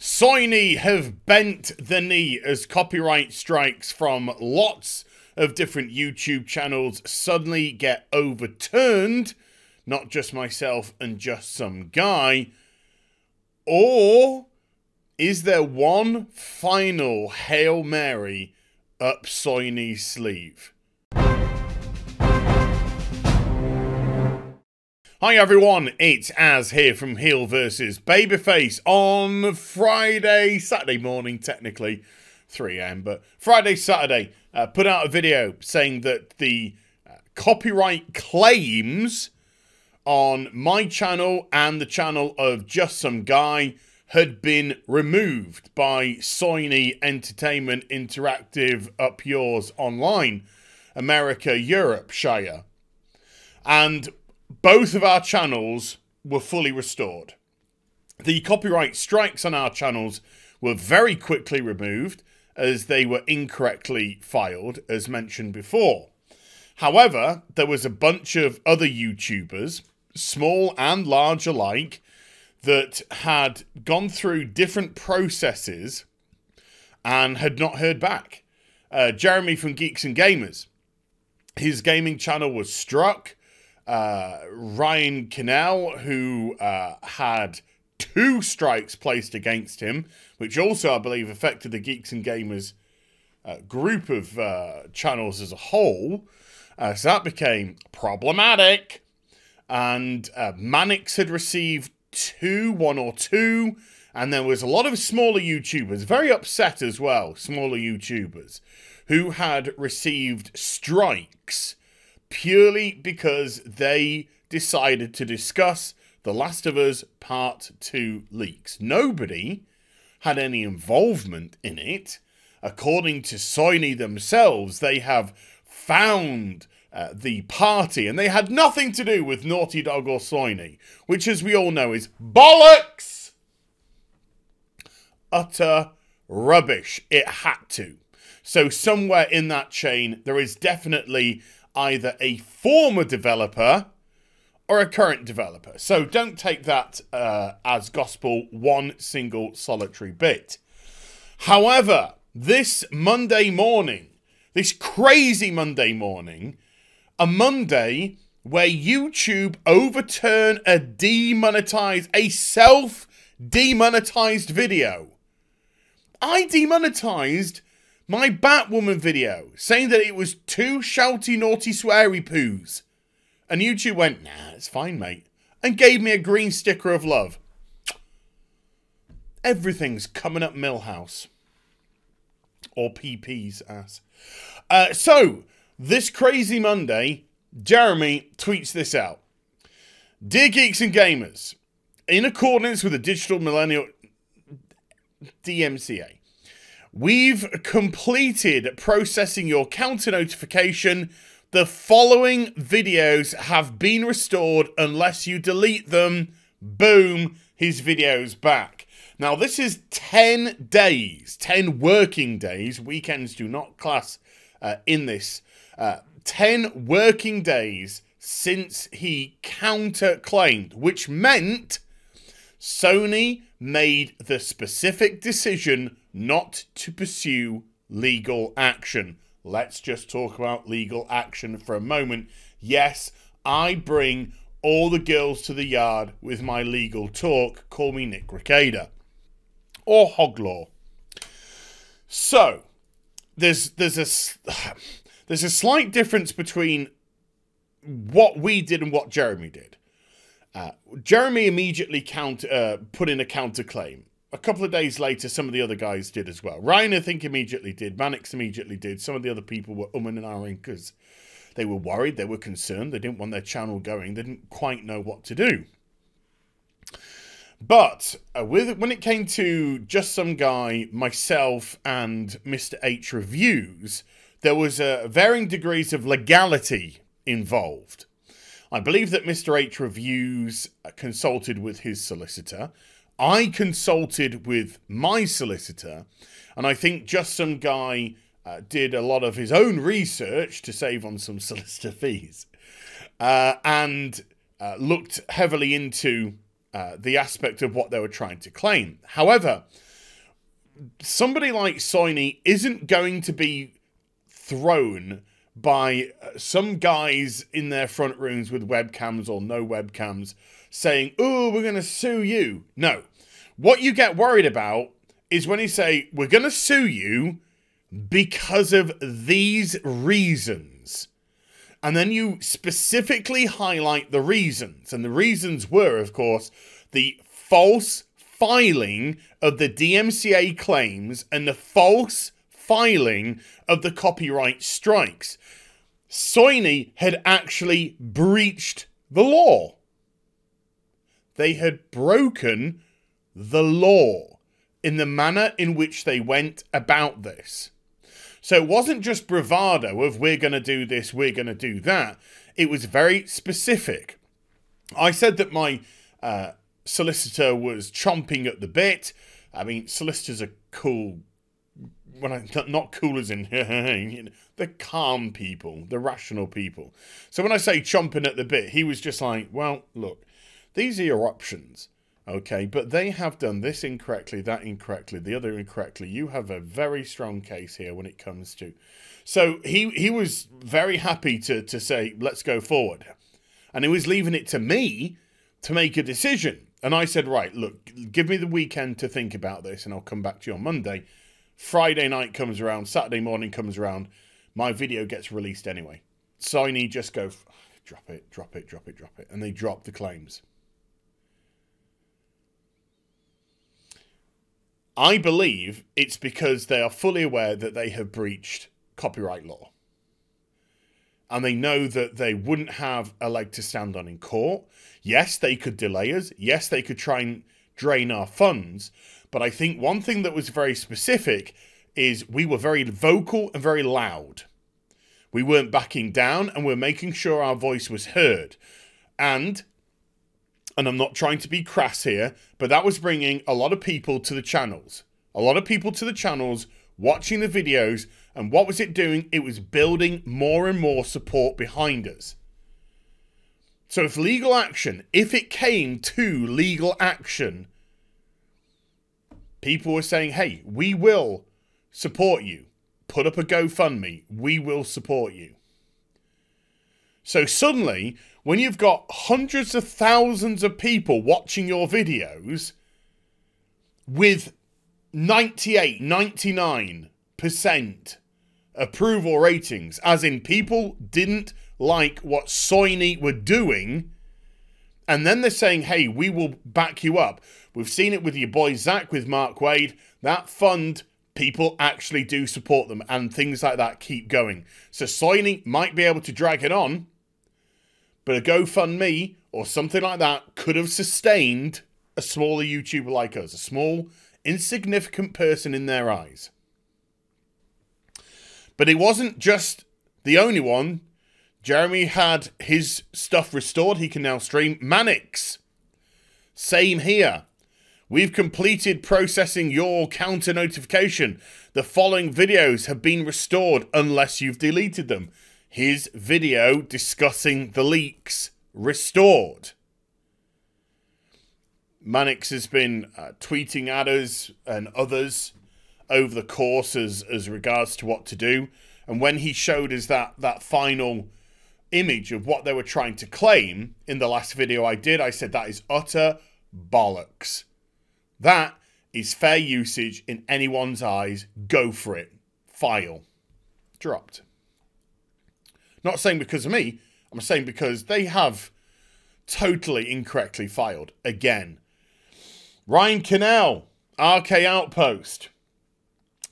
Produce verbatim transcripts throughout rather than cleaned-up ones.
Sony have bent the knee as copyright strikes from lots of different YouTube channels suddenly get overturned. Not just myself and just some guy. Or is there one final Hail Mary up Sony's sleeve? Hi everyone, it's Az here from Heel versus Babyface on Friday, Saturday morning technically, three a m, but Friday, Saturday, uh, put out a video saying that the uh, copyright claims on my channel and the channel of Just Some Guy had been removed by Sony Entertainment Interactive Up Yours Online, America, Europe, Shire. And both of our channels were fully restored. The copyright strikes on our channels were very quickly removed as they were incorrectly filed, as mentioned before. However, there was a bunch of other YouTubers, small and large alike, that had gone through different processes and had not heard back. Uh, Jeremy from Geeks and Gamers, his gaming channel was struck. Uh, Ryan Cannell, who uh, had two strikes placed against him, which also, I believe, affected the Geeks and Gamers uh, group of uh, channels as a whole. Uh, so that became problematic. And uh, Manix had received two, one or two. And there was a lot of smaller YouTubers, very upset as well, smaller YouTubers, who had received strikes purely because they decided to discuss The Last of Us Part two leaks. Nobody had any involvement in it. According to Sony themselves, they have found uh, the party, and they had nothing to do with Naughty Dog or Sony, which, as we all know, is bollocks! Utter rubbish. It had to. So somewhere in that chain, there is definitely either a former developer or a current developer. So don't take that uh, as gospel one single solitary bit. However, this Monday morning, this crazy Monday morning, a Monday where YouTube overturned a demonetized, a self-demonetized video. I demonetized my Batwoman video, saying that it was too shouty, naughty, sweary poos. And YouTube went, nah, it's fine, mate. And gave me a green sticker of love. Everything's coming up Millhouse. Or P P's ass. Uh, so, this crazy Monday, Jeremy tweets this out. Dear Geeks and Gamers, in accordance with the Digital Millennial D M C A, we've completed processing your counter notification. The following videos have been restored unless you delete them. Boom, his video's back. Now, this is ten days, ten working days. Weekends do not class uh, in this. Uh, ten working days since he counterclaimed, which meant Sony made the specific decision not to pursue legal action. Let's just talk about legal action for a moment. Yes, I bring all the girls to the yard with my legal talk. Call me Nick Ricada. Or Hoglaw. So, there's, there's, a, there's a slight difference between what we did and what Jeremy did. Uh, Jeremy immediately count, uh, put in a counterclaim. A couple of days later, some of the other guys did as well. Ryan, I think, immediately did. Mannix immediately did. Some of the other people were umming and ahhing because they were worried, they were concerned, they didn't want their channel going, they didn't quite know what to do. But uh, with, when it came to Just Some Guy, myself, and Mister H Reviews, there was uh, varying degrees of legality involved. I believe that Mister H Reviews consulted with his solicitor. I consulted with my solicitor, and I think Just Some Guy uh, did a lot of his own research to save on some solicitor fees, uh, and uh, looked heavily into uh, the aspect of what they were trying to claim. However, somebody like Sony isn't going to be thrown by some guys in their front rooms with webcams or no webcams saying, oh, we're going to sue you. No. What you get worried about is when you say, we're going to sue you because of these reasons. And then you specifically highlight the reasons. And the reasons were, of course, the false filing of the D M C A claims and the false filing of the copyright strikes. Sony had actually breached the law. They had broken the law in the manner in which they went about this. So it wasn't just bravado of we're going to do this, we're going to do that. It was very specific. I said that my uh, solicitor was chomping at the bit. I mean, solicitors are cool. When I, not cool as in, you know, they're calm people, they're rational people. So when I say chomping at the bit, he was just like, well, look, these are your options. Okay, but they have done this incorrectly, that incorrectly, the other incorrectly. You have a very strong case here when it comes to... So he, he was very happy to, to say, let's go forward. And he was leaving it to me to make a decision. And I said, right, look, give me the weekend to think about this and I'll come back to you on Monday. Friday night comes around, Saturday morning comes around, my video gets released anyway. Sony just go, drop it, drop it, drop it, drop it. And they drop the claims. I believe it's because they are fully aware that they have breached copyright law. And they know that they wouldn't have a leg to stand on in court. Yes, they could delay us. Yes, they could try and drain our funds. But I think one thing that was very specific is we were very vocal and very loud. We weren't backing down and we're making sure our voice was heard. And... And I'm not trying to be crass here, but that was bringing a lot of people to the channels. A lot of people to the channels, watching the videos, and what was it doing? It was building more and more support behind us. So if legal action, if it came to legal action, people were saying, hey, we will support you. Put up a GoFundMe. We will support you. So suddenly, when you've got hundreds of thousands of people watching your videos with ninety-eight, ninety-nine percent approval ratings, as in people didn't like what Sony were doing, and then they're saying, hey, we will back you up. We've seen it with your boy Zach, with Mark Wade, that fund... People actually do support them and things like that keep going. So Sony might be able to drag it on, but a GoFundMe or something like that could have sustained a smaller YouTuber like us, a small, insignificant person in their eyes. But it wasn't just the only one. Jeremy had his stuff restored. He can now stream. Manix, same here. We've completed processing your counter notification. The following videos have been restored unless you've deleted them. His video discussing the leaks restored. Manix has been uh, tweeting at us and others over the course as, as regards to what to do. And when he showed us that, that final image of what they were trying to claim in the last video I did, I said that is utter bollocks. That is fair usage in anyone's eyes. Go for it. File. Dropped. Not saying because of me. I'm saying because they have totally incorrectly filed. Again. Ryan Cannell. R K Outpost.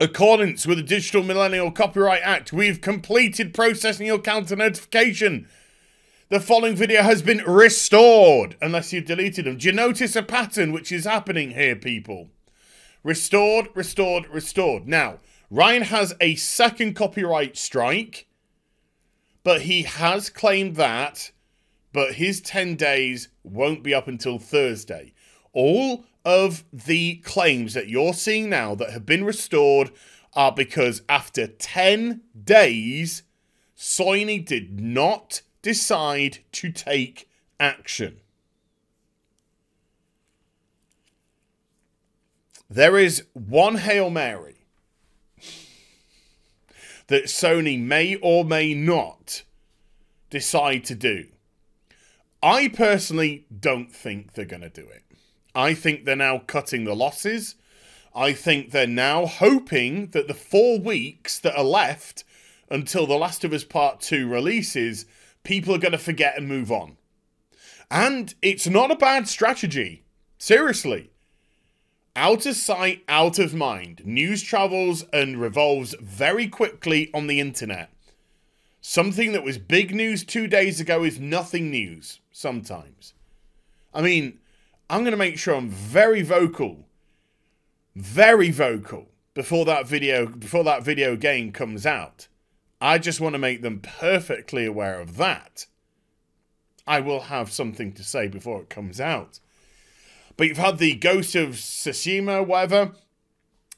Accordance with the Digital Millennial Copyright Act, we've completed processing your counter notification. The following video has been restored, unless you've deleted them. Do you notice a pattern which is happening here, people? Restored, restored, restored. Now, Ryan has a second copyright strike, but he has claimed that, but his ten days won't be up until Thursday. All of the claims that you're seeing now that have been restored are because after ten days, Sony did not... decide to take action. There is one Hail Mary that Sony may or may not decide to do. I personally don't think they're going to do it. I think they're now cutting the losses. I think they're now hoping that the four weeks that are left until The Last of Us Part two releases, people are going to forget and move on. And it's not a bad strategy. Seriously. Out of sight, out of mind. News travels and revolves very quickly on the internet. Something that was big news two days ago is nothing news sometimes. I mean, I'm going to make sure I'm very vocal, very vocal before that video, before that video game comes out. I just want to make them perfectly aware of that. I will have something to say before it comes out. But you've had the Ghost of Tsushima, whatever,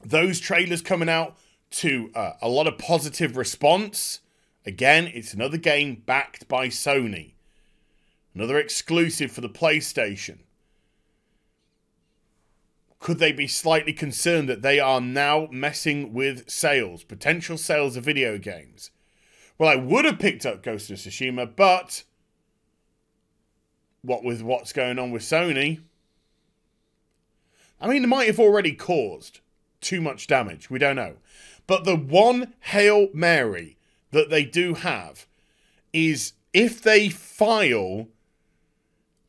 those trailers coming out to uh, a lot of positive response. Again, it's another game backed by Sony. Another exclusive for the PlayStation. Could they be slightly concerned that they are now messing with sales, potential sales of video games? Well, I would have picked up Ghost of Tsushima, but what with what's going on with Sony? I mean, it might have already caused too much damage. We don't know. But the one Hail Mary that they do have is if they file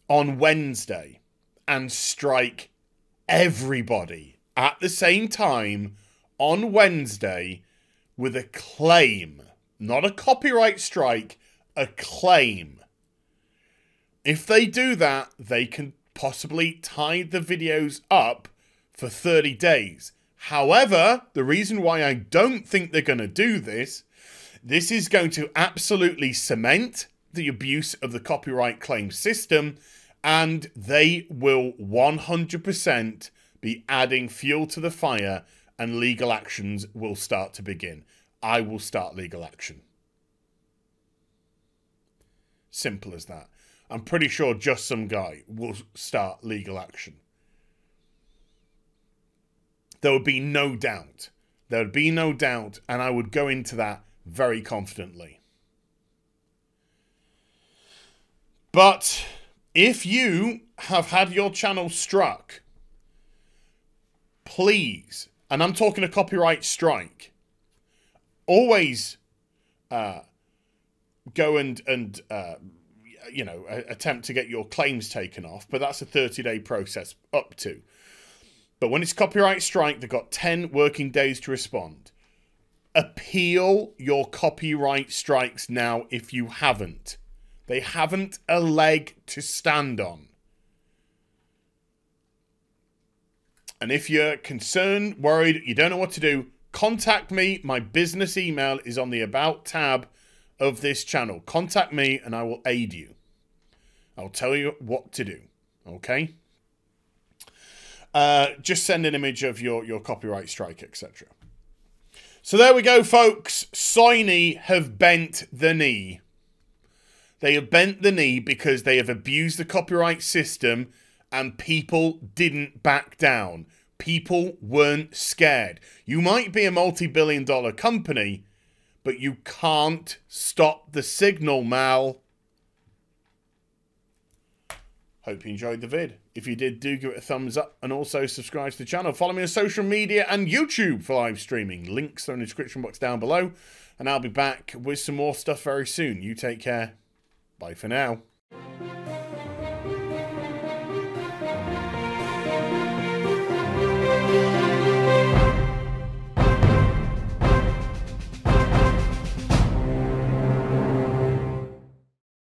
on Wednesday and strike everybody at the same time on Wednesday with a claim, not a copyright strike, a claim. If they do that, they can possibly tie the videos up for thirty days. However, the reason why I don't think they're going to do this This is going to absolutely cement the abuse of the copyright claim system, and they will one hundred percent be adding fuel to the fire, and legal actions will start to begin. I will start legal action. Simple as that. I'm pretty sure Just Some Guy will start legal action. There would be no doubt. There would be no doubt, and I would go into that very confidently. But if you have had your channel struck, please, and I'm talking a copyright strike, always uh, go and, and uh, you know, attempt to get your claims taken off, but that's a thirty day process up to. But when it's copyright strike, they've got ten working days to respond. Appeal your copyright strikes now if you haven't. They haven't a leg to stand on. And if you're concerned, worried, you don't know what to do, contact me. My business email is on the About tab of this channel. Contact me and I will aid you. I'll tell you what to do, okay? Uh, just send an image of your, your copyright strike, et cetera. So there we go, folks. Sony have bent the knee. They have bent the knee because they have abused the copyright system and people didn't back down. People weren't scared. You might be a multi-billion dollar company, but you can't stop the signal, Mal. Hope you enjoyed the vid. If you did, do give it a thumbs up and also subscribe to the channel. Follow me on social media and YouTube for live streaming. Links are in the description box down below. And I'll be back with some more stuff very soon. You take care. Bye for now.